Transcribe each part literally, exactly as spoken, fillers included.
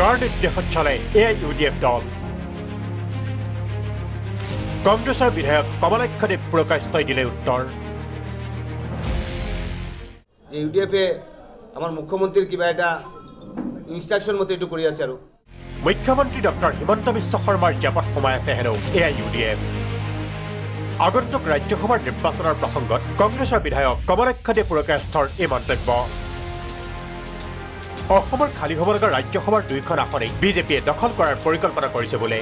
Card দেহত চলে AIUDF দল। কংগ্রেসের বিধায়ক কমলাক্ষ্য দেব প্রকাশ্যই দিলে উত্তর। ইউডিএফে আমার মুখ্যমন্ত্রীর কিবা এটা ইনস্ট্রাকশন মতে এটু করি আছে আর মুখ্যমন্ত্রী ডক্টর হিমন্ত বিশ্ব শর্মার জেপত সোমাই আছে হেনো এআইইউডিএফ। আগন্তুক রাজ্যসভার নির্বাচনের প্রসঙ্গত কংগ্রেসের বিধায়ক কমলাক্ষ্য দেব প্রকাশ্যৰ এই মন্তব্য। অসমৰ খালী হ'ব লগা ৰাজ্যসভাৰ দুইখন আসনেই বিজেপিয়ে দখল কৰাৰ পৰিকল্পনা কৰিছে বলে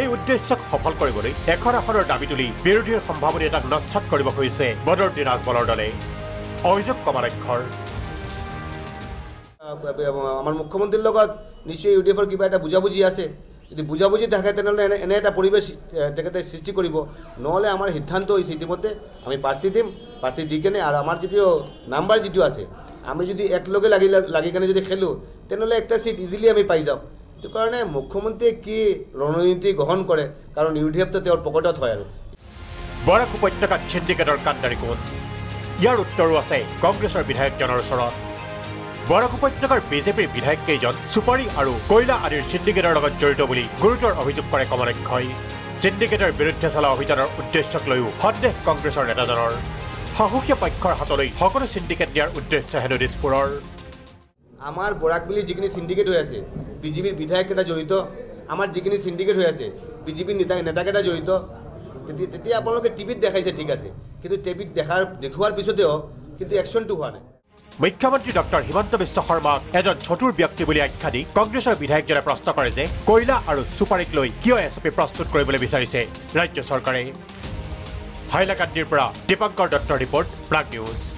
এই উদ্দেশ্যক সফল কৰিবলৈ এখন আসনৰ দাবী তুলি বিৰোধীৰ সম্ভাৱনীয়তাক নচ্ছাত কৰিব খুজিছে বদৰুদ্দিন আজমলৰ দলে। অভিযোগ কমলাক্ষৰ আমাৰ মুখ্যমন্ত্ৰীৰ লগত নিশ্চয় ইউডিএফৰ কিবা এটা বুজাবুজি আছে। যদি বুজাবুজি থাকে তেনেহ'লে এনে এটা পৰিৱেশ তেখেতে সৃষ্টি কৰিব, নহ'লে আমাৰ সিদ্ধান্ত হৈছে ইতিমধ্যে আমি প্ৰাৰ্থী দিম, প্ৰাৰ্থী দি কেনে আৰু আমাৰ যদিও নাম্বাৰ যিটো আছে আমি যদি একলগে লাগি লাগি কেনে যদি খেলোঁ তেনেহ'লে একটা সিট ইজিলি আমি পাই যাওঁ। সেইটো কাৰণে মুখ্যমন্ত্ৰীয়ে কি ৰণনীতি গ্ৰহণ কৰে, কাৰণ ইউডিএফটো তেওঁৰ পকেটত হয়। আৰু বৰাক উপত্যকাত সিণ্ডিকেটৰ কাণ্ডাৰী কোন, ইয়াৰ উত্তৰো আছে কংগ্ৰেছৰ বিধায়কজনৰ ওচৰত। বৰাক উপত্যকার বিজেপির বিধায়ক কেইজন সুপারি আর কয়লা আদির সিন্ডিকেটর জড়িত বলে গুরুতর অভিযোগ করে কমলাক্ষয়। সিন্ডিকেটর বিরুদ্ধে চলা অভিযানের উদ্দেশ্যক লয়ও সন্দেহ কংগ্রেসের নেতাজনের। শাসকীয় পক্ষের হাতলৈ সকল সিন্ডিকেট দিয়ার উদ্দেশ্য হেন দিছপুরের। আমার বরাকবিলি যিখিনি সিন্ডিকেট হয়ে আছে বিজেপির বিধায়ক কেটা জড়িত, আমার যিখিনি সিন্ডিকেট হয়ে আছে বিজেপির নেতা নেতাকেটা জড়িত। তেতিয়া আপনাদের টিভিত দেখাইছে ঠিক আছে, কিন্তু টিভিত দেখার দেখুয়ার পিছতেও কিন্তু একশনটো হওয়া নাই। মুখ্যমন্ত্রী ডক্টর হিমন্ত বিশ্ব শর্মাক এজন চতুর ব্যক্তি বলে আখ্যা দি কংগ্রেসের বিধায়কজনে প্রশ্ন করে যে কয়লা আর সুপারিক লৈ কিয় এস পি প্রস্তুত কৰিবলৈ বিচাৰিছে রাজ্য সরকারে। হাইলাকান্দিৰ পৰা দীপঙ্কৰ দত্তৰ রিপোর্ট, প্ৰাগ নিউজ।